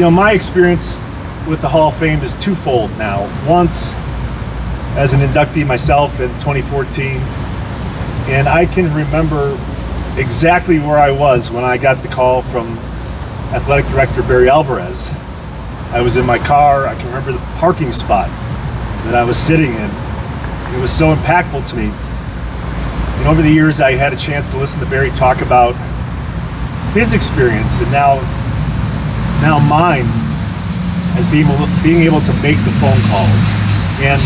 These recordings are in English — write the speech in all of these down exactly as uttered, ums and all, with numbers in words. you know, my experience with the Hall of Fame is twofold now. Once as an inductee myself in twenty fourteen, and I can remember exactly where I was when I got the call from athletic director Barry Alvarez. I was in my car. I can remember the parking spot that I was sitting in. It was so impactful to me. And over the years, I had a chance to listen to Barry talk about his experience, and now, now mine, as being able, being able to make the phone calls. And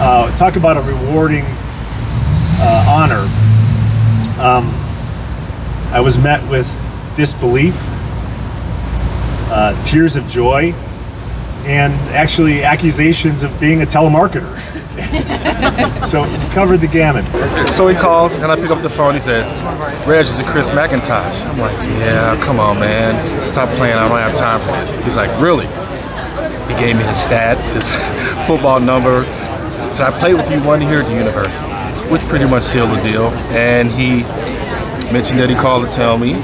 uh, talk about a rewarding uh, honor. Um, I was met with disbelief, uh, tears of joy, and actually accusations of being a telemarketer. So it covered the gamut. So he calls, and I pick up the phone. He says, "Reg, is it Chris McIntosh?" I'm like, "Yeah, come on, man. Stop playing. I don't have time for this." He's like, "Really?" He gave me his stats, his football number. So I played with you one year at the university, which pretty much sealed the deal. And he mentioned that he called to tell me,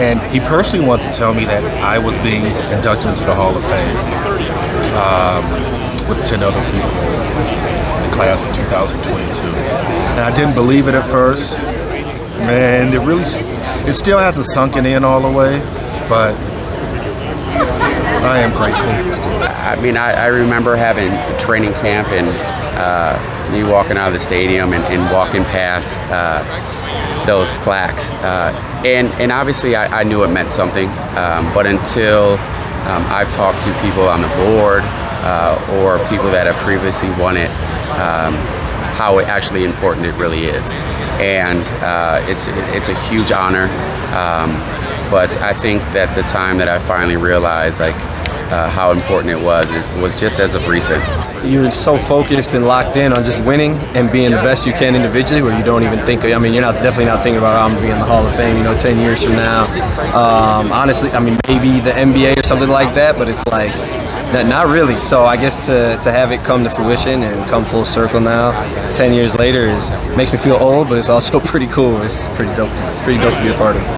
and he personally wanted to tell me that I was being inducted into the Hall of Fame um, with ten other people in the class of two thousand twenty-two. And I didn't believe it at first, and it really, it still hasn't sunken in all the way, but I am grateful. I mean, I, I remember having a training camp and uh, me walking out of the stadium and, and walking past uh, those plaques. Uh, and, and obviously I, I knew it meant something, um, but until um, I've talked to people on the board uh, or people that have previously won it, um, how it actually important it really is. And uh, it's, it's a huge honor. Um, But I think that the time that I finally realized like uh, how important it was, it was just as of recent. You're so focused and locked in on just winning and being the best you can individually, where you don't even think, I mean, you're not definitely not thinking about, oh, I'm going to be in the Hall of Fame, you know, ten years from now. Um, honestly, I mean, maybe the N B A or something like that, but it's like, not really. So I guess to, to have it come to fruition and come full circle now, ten years later, is, makes me feel old, but it's also pretty cool. It's pretty dope to, it's pretty dope to be a part of.